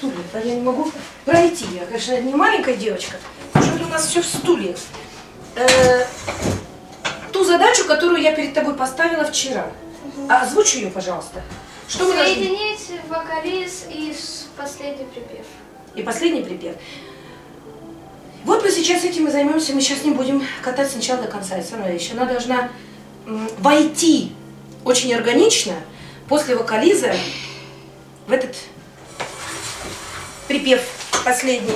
стулья. Я не могу пройти. Я, конечно, не маленькая девочка. Уже у нас все в стульях. Ту задачу, которую я перед тобой поставила вчера. Озвучь ее, пожалуйста. Что мы должны... Соединить вокализ и последний припев. И последний припев. Вот мы сейчас этим и займемся. Мы сейчас не будем катать сначала до конца. Александр Ильич, она должна войти очень органично после вокализа в этот припев последний.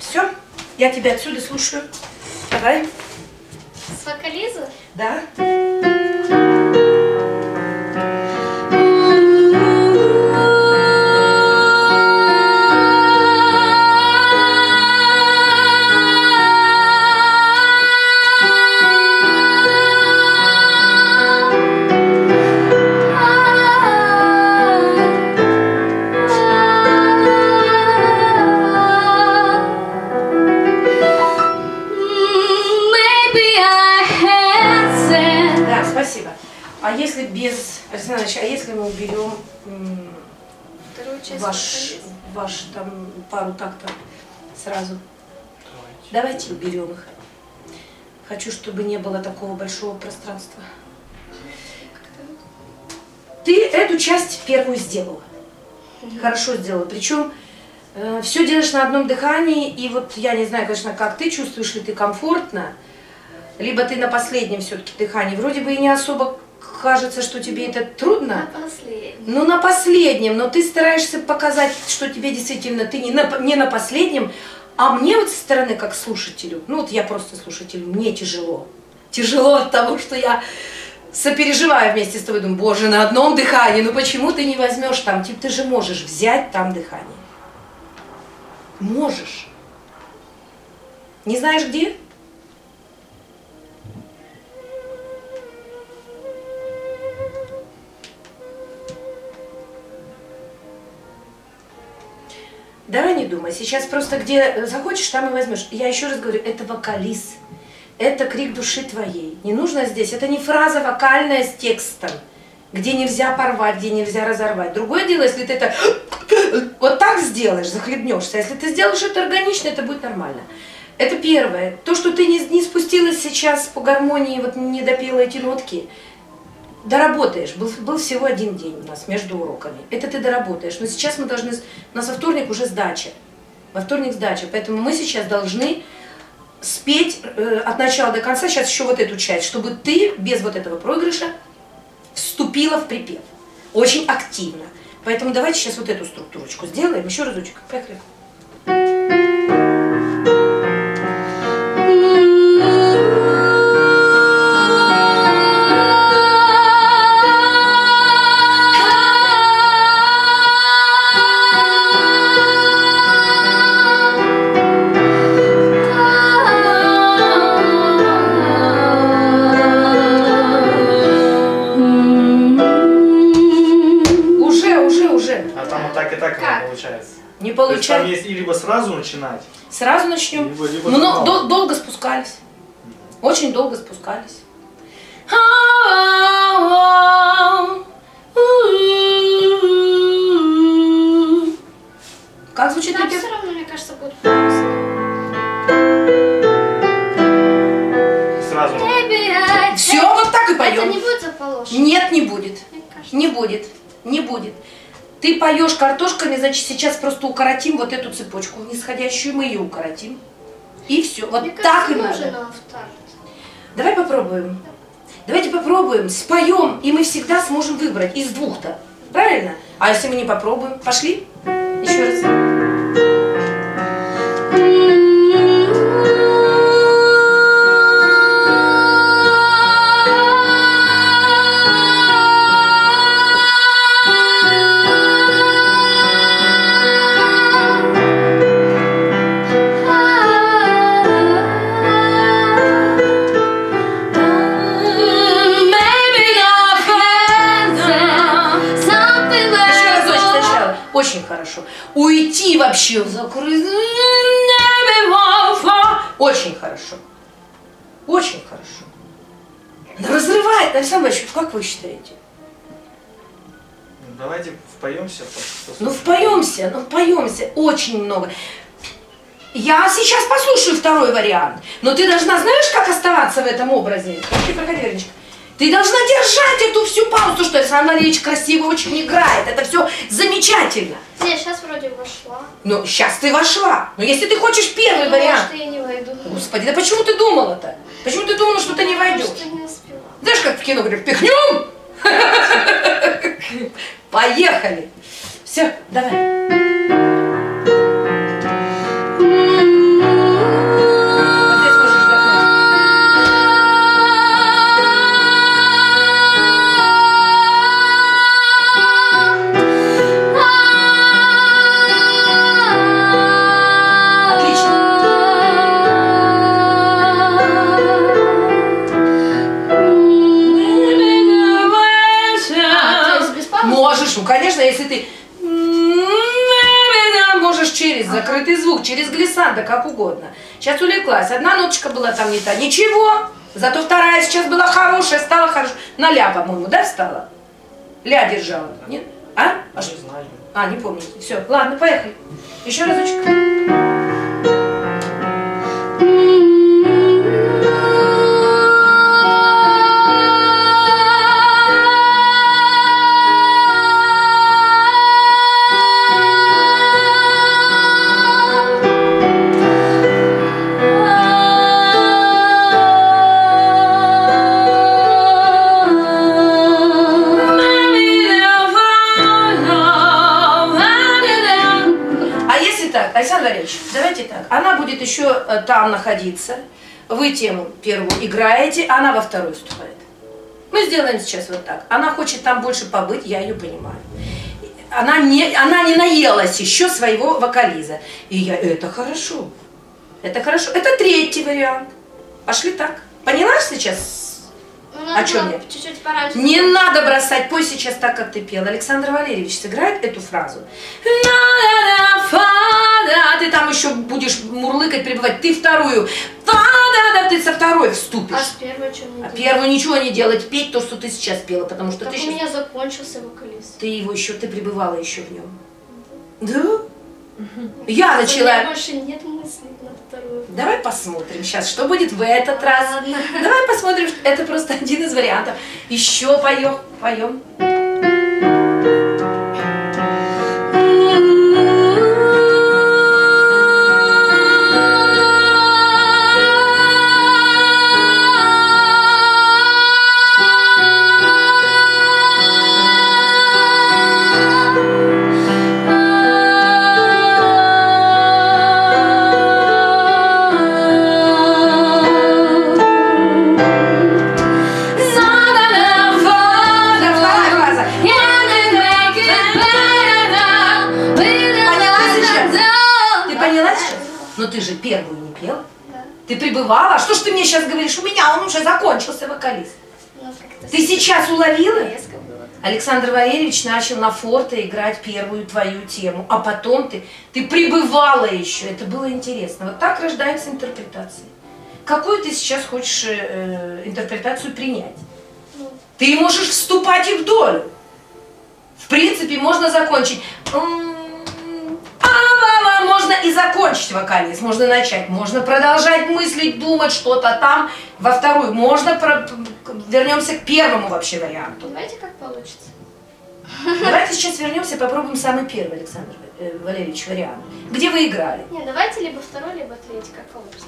Все, я тебя отсюда слушаю. Давай. С вокализа? Да. Ваш там пару так-то сразу. Давайте уберем их. Хочу, чтобы не было такого большого пространства. Ты эту часть первую сделала. Хорошо сделала. Причем все делаешь на одном дыхании. И вот я не знаю, конечно, как ты чувствуешь, ли ты комфортно. Либо ты на последнем все-таки дыхании. Вроде бы и не особо... Кажется, что тебе это трудно. На последнем. Ну, на последнем, но ты стараешься показать, что тебе действительно ты не на последнем, а мне вот со стороны, как слушателю, ну вот я просто слушатель, мне тяжело. Тяжело от того, что я сопереживаю вместе с тобой, думаю, боже, на одном дыхании, ну почему ты не возьмешь там, типа ты же можешь взять там дыхание. Можешь. Не знаешь где? Давай не думай, сейчас просто где захочешь, там и возьмешь. Я еще раз говорю, это вокализ, это крик души твоей. Не нужно здесь, это не фраза вокальная с текстом, где нельзя порвать, где нельзя разорвать. Другое дело, если ты это вот так сделаешь, захлебнешься. Если ты сделаешь это органично, это будет нормально. Это первое. То, что ты не спустилась сейчас по гармонии, вот не допела эти нотки, доработаешь. Был всего один день у нас между уроками. Это ты доработаешь. Но сейчас мы должны... У нас во вторник уже сдача. Во вторник сдача. Поэтому мы сейчас должны спеть от начала до конца. Сейчас еще вот эту часть. Чтобы ты без вот этого проигрыша вступила в припев. Очень активно. Поэтому давайте сейчас вот эту структурочку сделаем. Еще разочек. Поехали. Там есть и либо сразу начинать. Сразу начнем. Либо но долго спускались. Очень долго спускались. Как звучит припев? Все равно, мне кажется, будет сразу. Все, вот так и поем. Это не будет заполошено? Нет, не будет. Не будет. Не будет. Ты поешь картошками, значит, сейчас просто укоротим вот эту цепочку нисходящую, мы ее укоротим. И все. Вот мне так и надо. Давай попробуем. Давайте попробуем, споем, и мы всегда сможем выбрать из двух-то. Правильно? А если мы не попробуем? Пошли? Еще раз. Уйти вообще в закрытый. Очень хорошо. Очень хорошо. Она разрывает. Александр Иванович, как вы считаете? Давайте впоемся. Ну впоемся, очень много. Я сейчас послушаю второй вариант, но ты должна, знаешь, как оставаться в этом образе? Проходи, Вероничка. Ты должна держать эту всю паузу, что Александр Малиевич красиво очень играет. Это все замечательно. Я сейчас вроде вошла. Ну, сейчас ты вошла. Но если ты хочешь первый вариант... Может, я не войду. Господи, да почему ты думала-то? Почему ты думала, что ты не войдешь? Может, я не успела. Знаешь, как в кино говорят, пихнем? Поехали. Все, давай. Если ты можешь через закрытый звук, через глиссандо, как угодно. Сейчас увлеклась. Одна ноточка была там не та. Ничего. Зато вторая сейчас была хорошая, стала хорошая. На ля, по-моему, да, встала? Ля держала. Нет? А? А что? А, не помню. Все. Ладно, поехали. Еще разочек. Александр Ильич, давайте так. Она будет еще там находиться. Вы тему первую играете, она во вторую вступает. Мы сделаем сейчас вот так. Она хочет там больше побыть, я ее понимаю. Она не наелась еще своего вокализа. И я, это хорошо. Это хорошо. Это третий вариант. Пошли так. Поняла сейчас, ну, о чем я? Чуть-чуть пораньше. Не надо бросать. Пой сейчас так, как ты пела. Александр Валерьевич сыграет эту фразу. А ты там еще будешь мурлыкать, пребывать. Ты вторую. Да-да-да, ты со второй вступишь. А с первой что не делать? А первую ничего не делать. Петь то, что ты сейчас пела, потому что так ты... у меня закончился вокалист. Ты его еще, ты пребывала еще в нем. Да? Угу. Я начала... У меня больше нет мыслей на вторую. Давай посмотрим сейчас, что будет в этот раз. Ладно. Давай посмотрим. Это просто один из вариантов. Еще поем, поем. Бывало. Что ж ты мне сейчас говоришь? У меня он уже закончился, вокалист. Ну, ты сейчас уловила? Александр Валерьевич начал на форте играть первую твою тему, а потом ты пребывала еще. Это было интересно. Вот так рождается интерпретация. Какую ты сейчас хочешь интерпретацию принять? Ну. Ты можешь вступать и в долю. В принципе, можно закончить. Можно и закончить вокализ, можно начать, можно продолжать мыслить, думать что-то там во вторую. Можно вернемся к первому вообще варианту. Давайте как получится. Давайте сейчас вернемся и попробуем самый первый, Александр Валерьевич, вариант. Где вы играли? Нет, давайте либо второй, либо третий, как получится.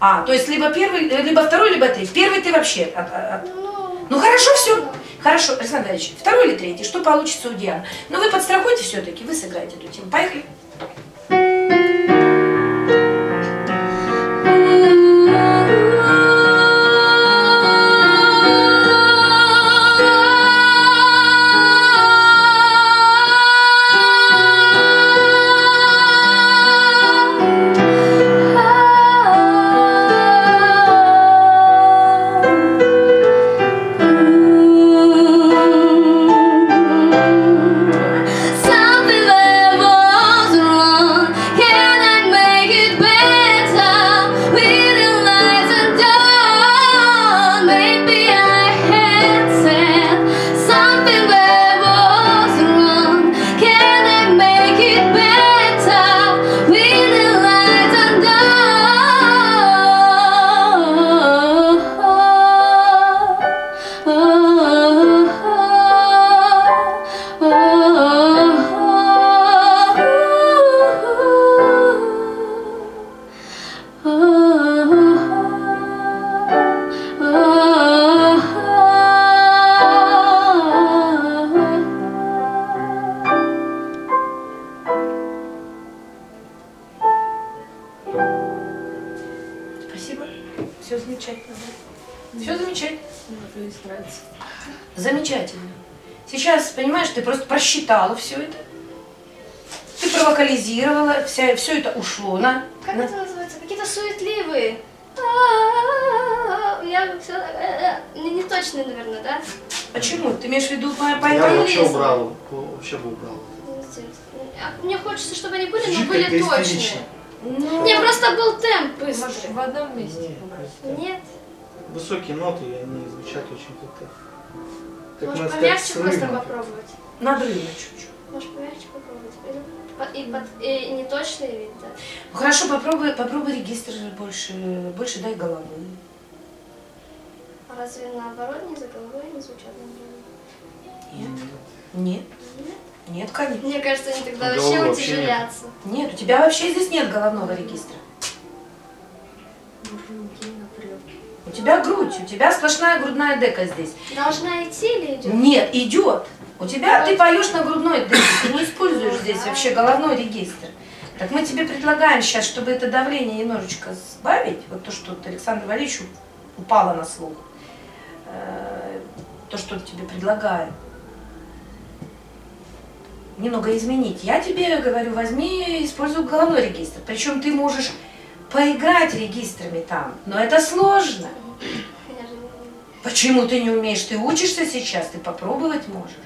А, то есть либо первый, либо второй, либо третий. Первый ты вообще... Ну хорошо, все. Да. Хорошо, Александр Ильич, второй или третий, что получится у Дианы? Но вы подстрахуйте все-таки, вы сыграете эту тему. Поехали. Something that was Спасибо. Все замечательно. Да? Все замечательно. Замечательно. Сейчас, понимаешь, ты просто просчитала все это. Ты провокализировала, все это ушло на... Как это называется? Какие-то суетливые. Я все... Не точно, наверное, да? Почему? Ты имеешь в виду моя поэта? Я вообще убрал. Мне хочется, чтобы они были, но были точные. Не, просто был темп быстрый. В одном месте. Нет. Высокие ноты, и они звучат очень круто. Может, помягче просто попробовать? Надрывно чуть-чуть. Может, помягче попробовать? И не точные ведь, да? Хорошо, попробуй регистр больше дай головы. А разве наоборот не за головой не звучат? Нет. Нет. Нет, конечно. Мне кажется, они тогда вообще утяжелятся. Нет, у тебя вообще здесь нет головного регистра. У тебя грудь, у тебя сплошная грудная дека здесь. Должна идти или идет? Нет, идет. У тебя, ты поешь на грудной деке, ты не используешь здесь вообще головной регистр. Так мы тебе предлагаем сейчас, чтобы это давление немножечко сбавить, вот то, что Александру Валерьевичу упало на слух, то, что тебе предлагаю. Немного изменить. Я тебе говорю, возьми, используй головной регистр. Причем ты можешь поиграть регистрами там, но это сложно. Почему ты не умеешь? Ты учишься сейчас, ты попробовать можешь.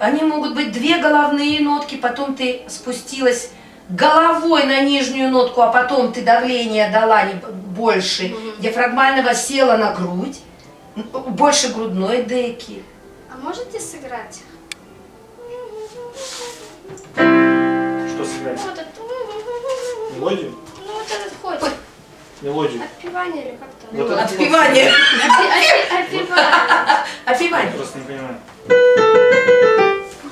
Они могут быть две головные нотки, потом ты спустилась головой на нижнюю нотку, а потом ты давление дала больше, диафрагмального села на грудь, больше грудной деки. Можете сыграть? Что сыграть? Вот этот... Мелодию? Ну вот этот ход. Ой. Мелодию. Отпевание или как-то? Вот ну, отпевание. Отпевание. Отпевание. Я просто не понимаю.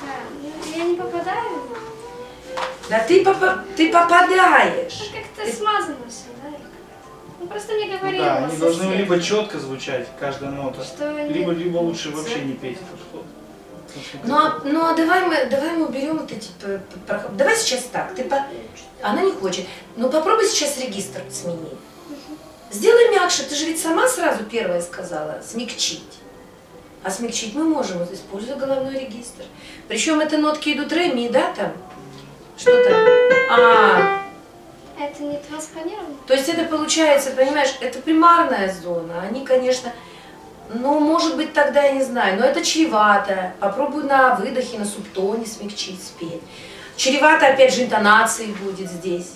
Да, я не попадаю. Да ты попадаешь. Как-то смазано все, да? Ну просто мне говорили. Да, они должны либо четко звучать, каждая нота, либо лучше вообще не петь этот ход. Ну а давай мы уберем вот эти... Давай сейчас так, ты по... Она не хочет. Ну попробуй сейчас регистр смени. Сделай мягче, ты же ведь сама сразу первая сказала, смягчить. А смягчить мы можем, используя головной регистр. Причем это нотки идут ре, ми, да, там? Что-то... Это не транспонировано? То есть это получается, понимаешь, это примарная зона. Они, конечно, ну, может быть, тогда я не знаю, но это чревато. Попробуй на выдохе, на субтоне смягчить, спеть. Чревато, опять же, интонации будет здесь,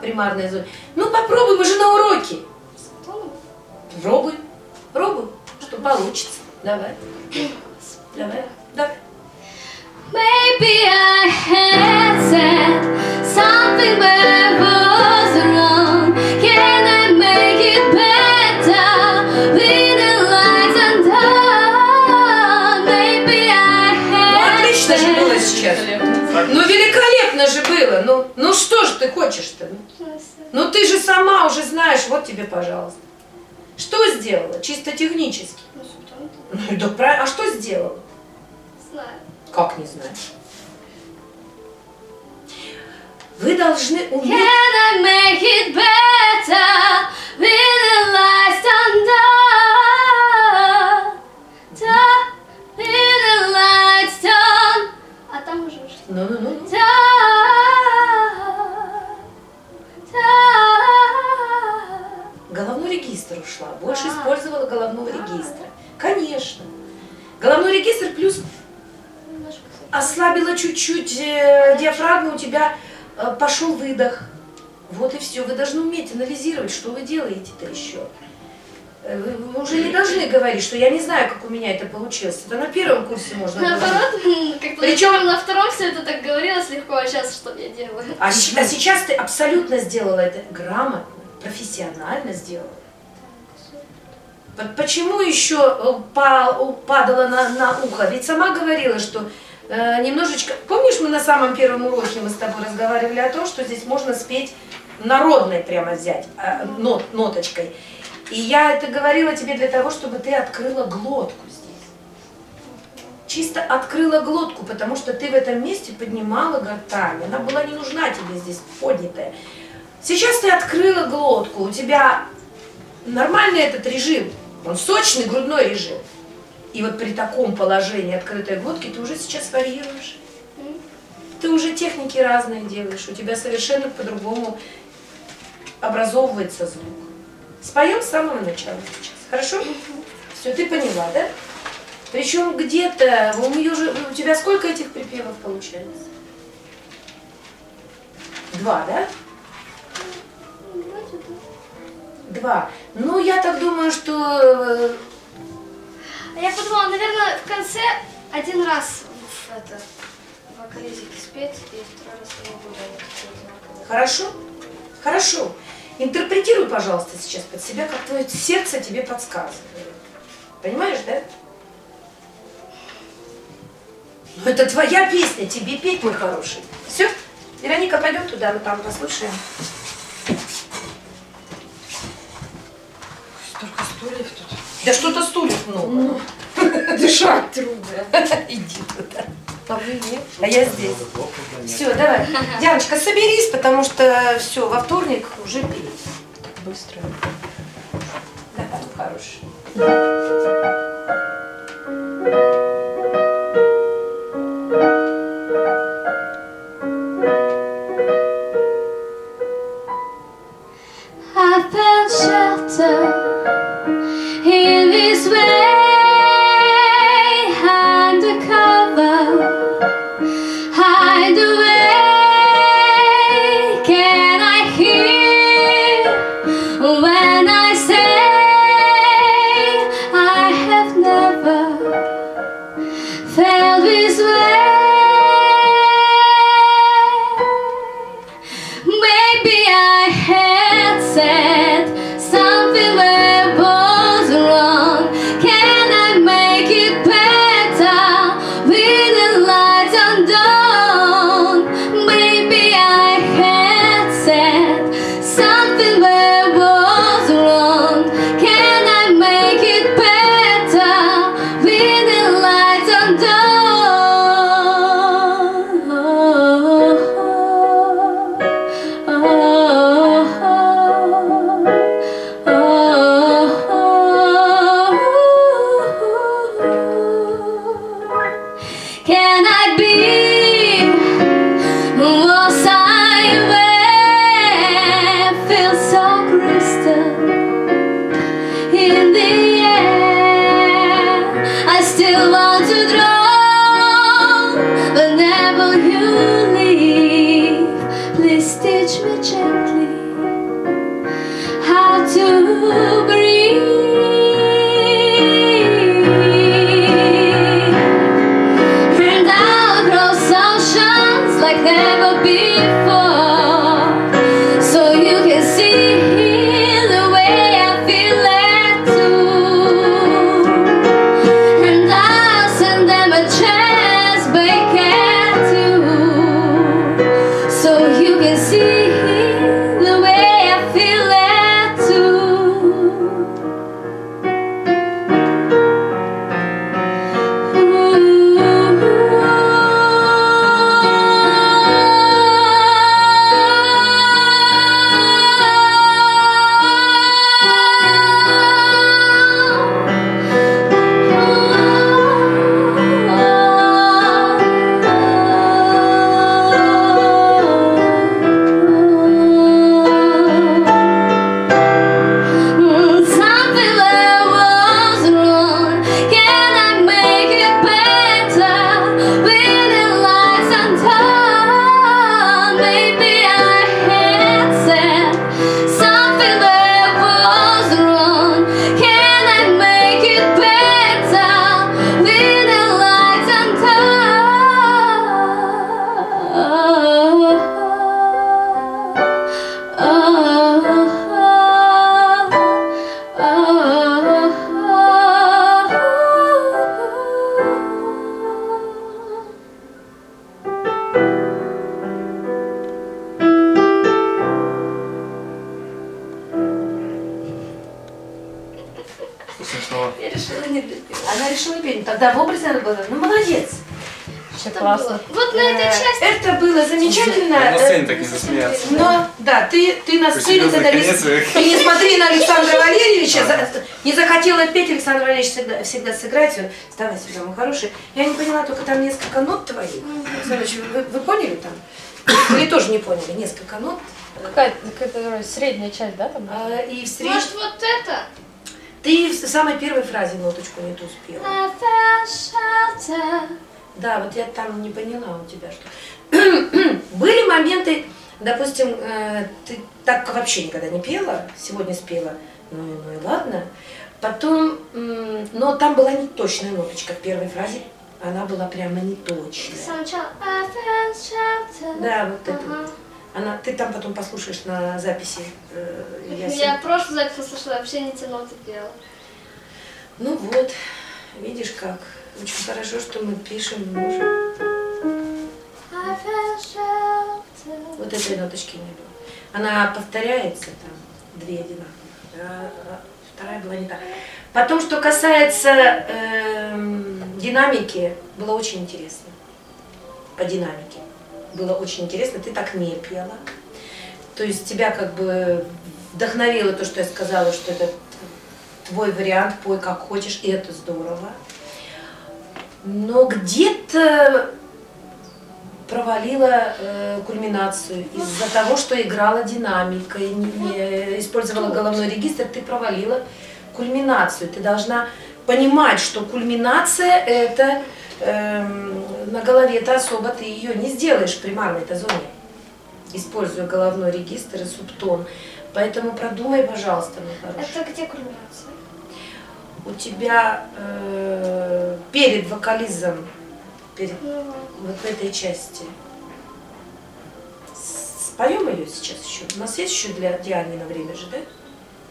примарная зона. Ну, попробуй, мы же на уроке. Пробуй, пробуй, что получится. Давай, давай, давай. Maybe I had said something that was wrong. Can I make it better with the lights and dawn? Maybe I had. Отлично же было сейчас. Ну великолепно же было. Ну что же ты хочешь-то? Ну ты же сама уже знаешь. Вот тебе, пожалуйста. Что сделала? Чисто технически. Ну да правильно. А что сделала? Знаю. Как не знаю? Вы должны уметь... А там уже... Ну-ну-ну. Головной регистр ушла. Больше использовала головного регистра. Конечно. Головной регистр плюс... Ослабила чуть-чуть диафрагму, у тебя пошел выдох. Вот и все. Вы должны уметь анализировать, что вы делаете-то еще. Вы уже не должны говорить, что я не знаю, как у меня это получилось. Это на первом курсе можно было. Наоборот, как-то причем на втором все это так говорилось легко, а сейчас что я делаю? А сейчас ты абсолютно сделала это грамотно, профессионально сделала. Почему еще падала на ухо? Ведь сама говорила, что... немножечко, помнишь, мы на самом первом уроке мы с тобой разговаривали о том, что здесь можно спеть народной прямо взять, ноточкой. И я это говорила тебе для того, чтобы ты открыла глотку здесь. чисто открыла глотку, потому что ты в этом месте поднимала гортань. Она была не нужна тебе здесь поднятая. Сейчас ты открыла глотку, у тебя нормальный этот режим, он сочный грудной режим. И вот при таком положении открытой глотки ты уже сейчас варьируешь. Ты уже техники разные делаешь, у тебя совершенно по-другому образовывается звук. Споем с самого начала сейчас, хорошо? Все, ты поняла, да? Причем где-то, у тебя сколько этих припевов получается? 2, да? 2. Ну, я так думаю, что... Я подумала, наверное, в конце один раз это, вокализики спеть, и второй раз не буду. Хорошо? Хорошо. Интерпретируй, пожалуйста, сейчас под себя, как твое сердце тебе подсказывает. Понимаешь, да? Но это твоя песня, тебе петь, мой хороший. Все, Вероника, пойдем туда, мы там послушаем. Столько стульев тут. Да что-то стульев много. Дышать трудно. Иди туда. А я здесь. Все, давай. Дианочка, соберись, потому что все, во вторник уже пей. Так быстро. Давай, хороший. Я решила не допивать. Она решила петь. Тогда в образе она была. Ну, молодец. Классно. Вот на этой части. Это было замечательно. Я на сцене так не засмеялся. Но, да, ты на сцене задались. Ты не смотри на Александра Валерьевича. Не захотела петь, Александр Валерьевич всегда сыграть. Вставай сюда, мой хороший. Я не поняла, только там несколько нот твоих. Вы поняли там? Вы тоже не поняли, несколько нот. Какая-то средняя часть, да? Там? И может, вот это? Ты в самой первой фразе ноточку не ту спела. Да, вот я там не поняла у тебя, что... Были моменты, допустим, ты так вообще никогда не пела, сегодня спела, ну и ладно. Потом, но там была неточная ноточка в первой фразе, она была прямо неточная. Да, вот это вот. Она, ты там потом послушаешь на записи. Я прошлую запись послушала, вообще не те ноты пела. Ну вот, видишь как. Очень хорошо, что мы пишем, можем. Вот этой ноточки не было. Она повторяется, там, две одинаковых. А вторая была не так. Потом, что касается динамики, было очень интересно. По динамике. Было очень интересно, ты так не пела. То есть тебя как бы вдохновило то, что я сказала, что это твой вариант, пой как хочешь, и это здорово. Но где-то провалила кульминацию из-за того, что играла динамикой, не использовала головной регистр, ты провалила кульминацию. Ты должна понимать, что кульминация это на голове, это особо ты ее не сделаешь в примарной зоне, используя головной регистр и субтон. Поэтому продумай, пожалуйста, мой хороший. Это где кульминация? У тебя перед вокализом, перед вот этой части. Споем ее сейчас еще? У нас есть еще для Дианы на время же, да?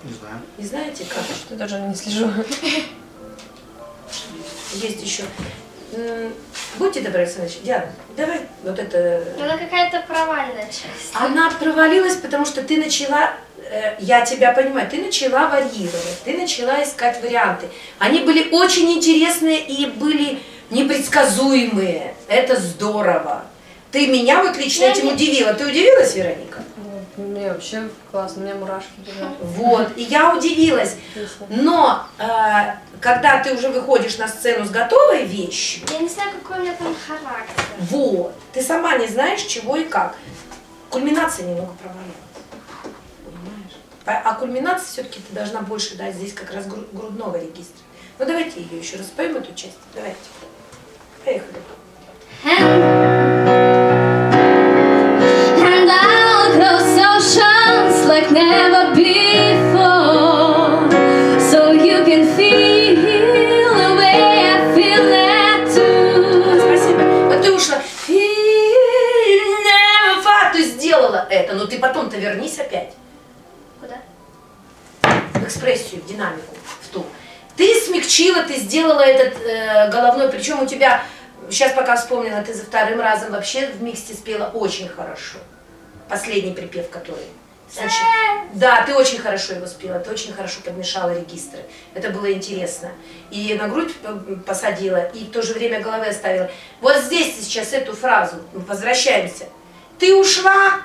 Не знаю. Не знаете как? Я даже не слежу. Есть еще. Будьте добры, Александр Ильич. Диана, давай вот это... Она какая-то провальная часть. Она провалилась, потому что ты начала... Я тебя понимаю, ты начала варьировать, ты начала искать варианты. Они были очень интересные и были непредсказуемые. Это здорово. Ты меня вот лично этим удивила. Ты удивилась, Вероника? Мне вообще классно, у меня мурашки бежали. Вот, и я удивилась. Но когда ты уже выходишь на сцену с готовой вещью... Я не знаю, какой у меня там характер. Вот, ты сама не знаешь, чего и как. Кульминация немного провалилась. А кульминация все-таки ты должна больше дать здесь как раз грудного регистра. Ну давайте ее еще раз споем, эту часть. Давайте. Поехали. Экспрессию, динамику в ту. Ты смягчила, ты сделала этот головной, причем у тебя, сейчас пока вспомнила, ты за вторым разом вообще в миксе спела очень хорошо. Последний припев, который... Значит, да, ты очень хорошо его спела, ты очень хорошо подмешала регистры. Это было интересно. И на грудь посадила, и в то же время головы оставила. Вот здесь сейчас эту фразу, мы возвращаемся. Ты ушла...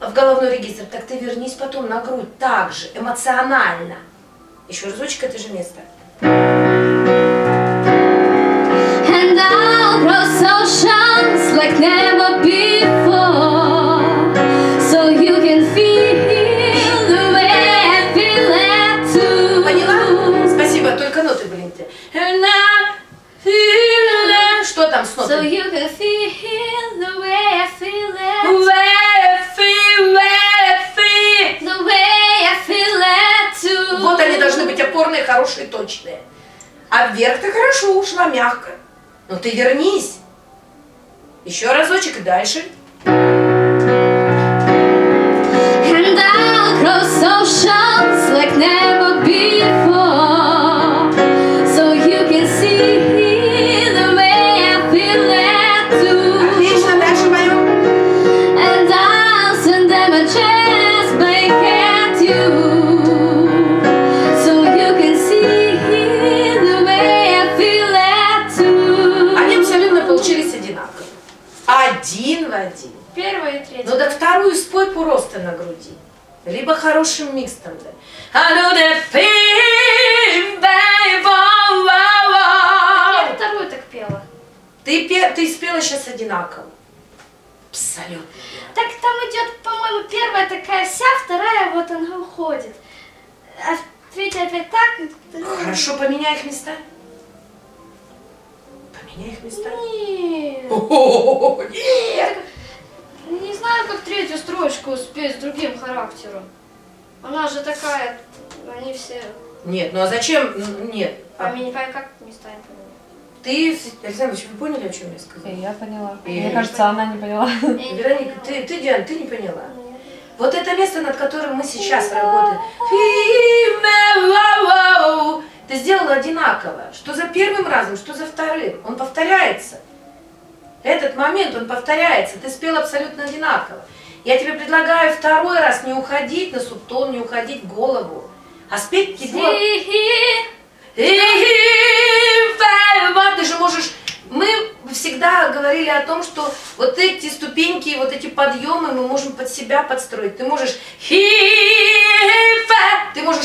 в головной регистр, так ты вернись потом на грудь, так же, эмоционально. Еще разочек это же место. And I'll grow so chance like never before, so you can feel the way I feel it too. Поняла? Спасибо, только ноты были не те. And I feel it. Что там с нотами? So you can feel the way I feel it. Вот они должны быть опорные, хорошие, точные. А вверх ты хорошо ушла, мягко. Но ты вернись. Еще разочек и дальше. And I'll grow so chance like never before, so you can see the way I feel it too. Отлично, дальше мою. And I'll send them a chance back at you. So you can see the way I feel. третью. Ну так вторую спой просто на груди. Либо хорошим миксом. Я вторую так пела. Ты спела сейчас одинаково. Абсолютно. Так там идет, по-моему, первая такая вся, вторая вот она уходит. А третья опять так. Хорошо, поменяй их места. Поменяй их места. Нет. Нет. Не знаю, как третью строчку успеть с другим характером. Она же такая, они все... Нет, ну а зачем? Нет. Как места не поменяю? Ты, Александр Ильич, вы поняли, о чем я сказала? Я поняла. Мне кажется, она не поняла. Вероника, ты, Диана, ты не поняла. Нет. Вот это место, над которым мы сейчас работаем. Ты сделала одинаково. Что за первым разом, что за вторым. Он повторяется. Этот момент, он повторяется. Ты спела абсолютно одинаково. Я тебе предлагаю второй раз не уходить на субтон, не уходить в голову. А спеть его... Ты же можешь... Мы всегда говорили о том, что вот эти ступеньки, вот эти подъемы мы можем под себя подстроить. Ты можешь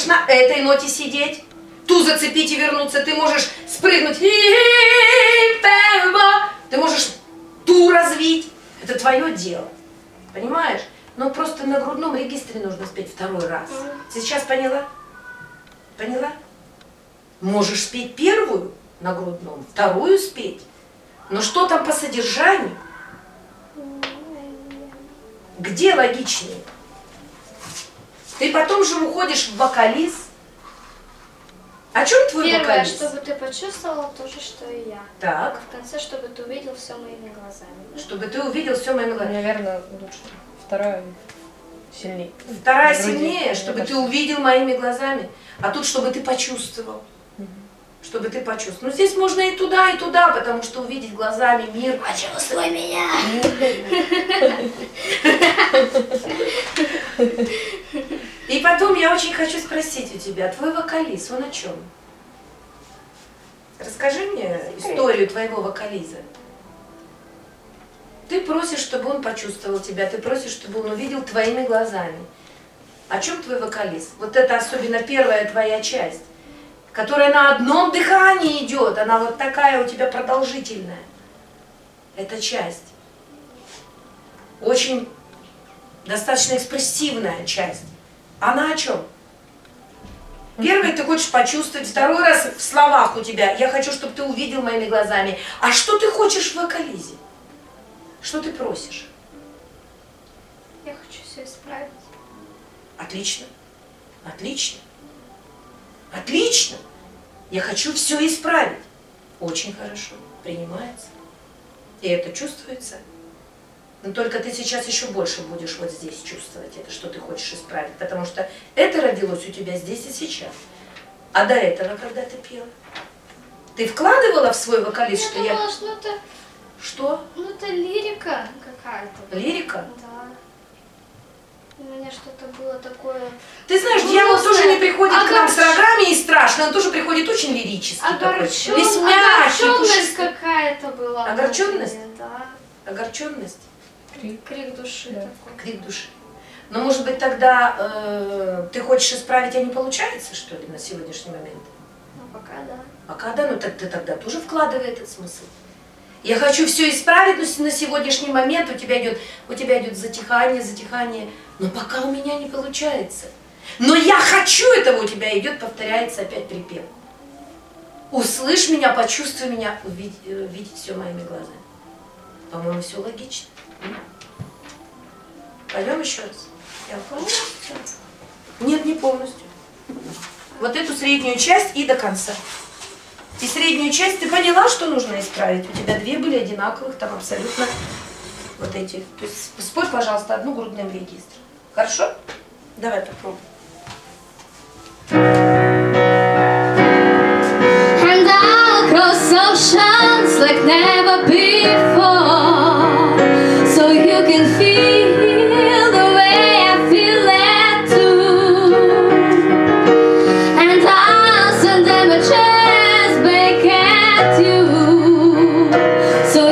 на этой ноте сидеть, ту зацепить и вернуться. Ты можешь спрыгнуть. Ты можешь ту развить. Это твое дело. Понимаешь? Но просто на грудном регистре нужно спеть второй раз. Сейчас поняла? Поняла? Можешь спеть первую на грудном, вторую спеть. Но что там по содержанию? Где логичнее? Ты потом же уходишь в вокализ. О чем твой вокализ? Первое, чтобы ты почувствовала то же, что и я. Так. А в конце, чтобы ты увидел все моими глазами. Чтобы ты увидел все моими глазами. Наверное, лучше. Вторая сильнее. Вторая сильнее, чтобы ты увидел моими глазами. А тут, чтобы ты почувствовал. Чтобы ты почувствовал. Ну, здесь можно и туда, потому что увидеть глазами мир. Почувствуй меня! И потом я очень хочу спросить у тебя, твой вокализ, он о чем? Расскажи мне историю твоего вокализа. Ты просишь, чтобы он почувствовал тебя, ты просишь, чтобы он увидел твоими глазами. О чем твой вокализ? Вот это особенно первая твоя часть, которая на одном дыхании идет, она вот такая у тебя продолжительная. Эта часть. Очень достаточно экспрессивная часть. Она о чем? Первый ты хочешь почувствовать, второй раз в словах у тебя. Я хочу, чтобы ты увидел моими глазами. А что ты хочешь в вокализе? Что ты просишь? Я хочу все исправить. Отлично. Отлично. Отлично! Я хочу все исправить. Очень хорошо. Принимается. И это чувствуется. Но только ты сейчас еще больше будешь вот здесь чувствовать это, что ты хочешь исправить. Потому что это родилось у тебя здесь и сейчас. А до этого, когда ты пела, ты вкладывала в свой вокалист, что я... Что? Ну это лирика какая-то. Лирика? Да. У меня что-то было такое... Ты знаешь, дьявол тоже не приходит к нам с рогами и страшно, он тоже приходит очень лирически. Огорченность какая-то была. Огорченность? Да. Огорченность? Крик души такой. Крик души. Но может быть тогда ты хочешь исправить, а не получается, что ли, на сегодняшний момент? Ну пока да. Пока да, но ты тогда тоже вкладывай этот смысл. Я хочу все исправить, но на сегодняшний момент у тебя идет затихание, затихание. Но пока у меня не получается. Но я хочу этого, у тебя идет, повторяется опять припев. Услышь меня, почувствуй меня, увидеть все моими глазами. По-моему, все логично. Пойдем еще раз. Я полностью? Нет, не полностью. Вот эту среднюю часть и до конца. И среднюю часть ты поняла, что нужно исправить? У тебя две были одинаковых, там абсолютно вот эти. То есть спой, пожалуйста, одну грудным регистром. Хорошо? Давай попробуем. So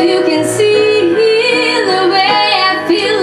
you can see the way I feel.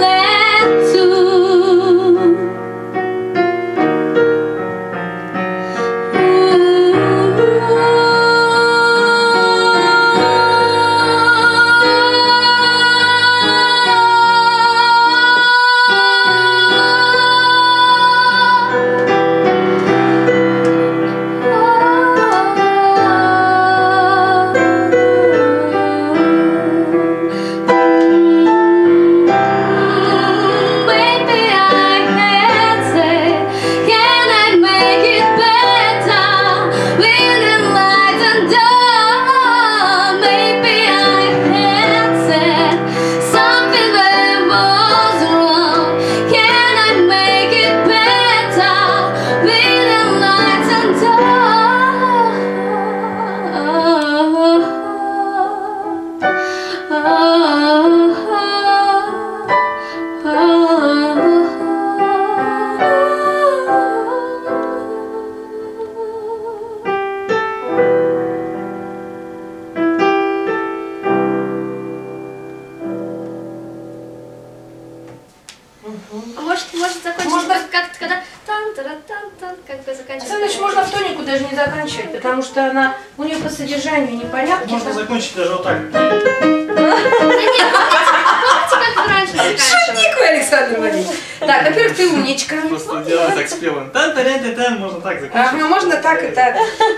Может закончить, можно как-то, когда тан-тара-тан-тан, как бы заканчивать. А значит, можно в тонику даже не заканчивать, потому что она у нее по содержанию непонятно. Можно закончить даже вот так. Да нет, помните, как вы раньше заканчивали? Шутник вы, Александр Валерьевич. Так, во-первых, ты умничка. Просто Диана так спела. Тан-тара-тан, можно так закончить. Ну, можно так и так.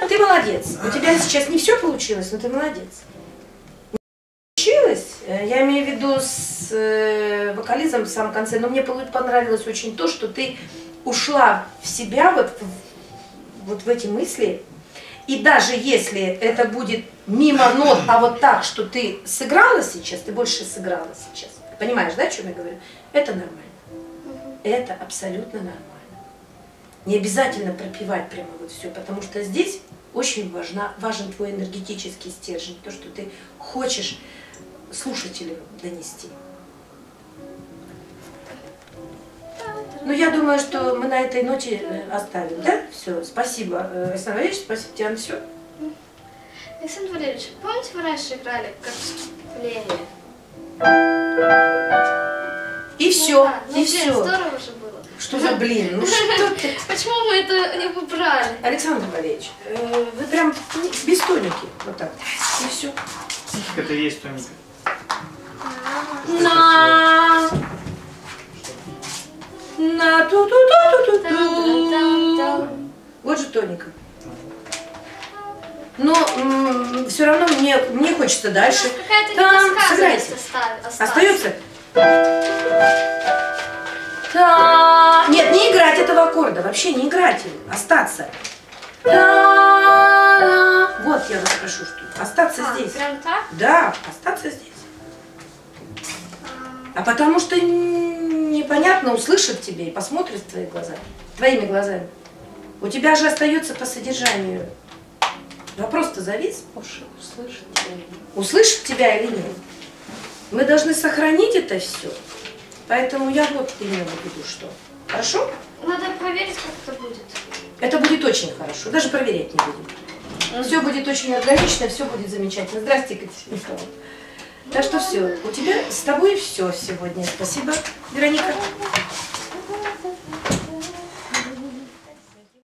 Ты молодец. У тебя сейчас не все получилось, но ты молодец. Я имею в виду с вокализмом в самом конце, но мне понравилось очень то, что ты ушла в себя вот в эти мысли. И даже если это будет мимо нот, а вот так, что ты сыграла сейчас, ты больше сыграла сейчас. Понимаешь, да, о чем я говорю? Это нормально. Это абсолютно нормально. Не обязательно пропевать прямо вот все, потому что здесь очень важен твой энергетический стержень, то, что ты хочешь слушателю донести. Ну, я думаю, что мы на этой ноте оставим, да? Все, спасибо, Александр Валерьевич, спасибо, Диана, все. Александр Валерьевич, помните, вы раньше играли как вступление? И все, ну, да, и все. Здорово же было. Что за блин, ну что ты? Почему мы это не выбрали? Александр Валерьевич, вы прям без тоники, вот так, и все. Это и есть тоника. На ту ту ту ту ту. Вот же тоника. Но все равно мне хочется дальше. Сыграйте. Остается? Нет, не играть этого аккорда. Вообще не играть. Остаться. Вот я вас прошу, что остаться здесь. Прям так? Да, остаться здесь. А потому что непонятно, услышат тебя и посмотрят в твои глаза, твоими глазами. У тебя же остается по содержанию. Вопрос-то завис, услышат тебя или нет. Мы должны сохранить это все. Поэтому я вот имела в виду, что. Хорошо? Надо проверить, как это будет. Это будет очень хорошо. Даже проверять не будем. Все будет очень органично, все будет замечательно. Здрасте, Катя. Так что все, у тебя с тобой все сегодня. Спасибо, Вероника.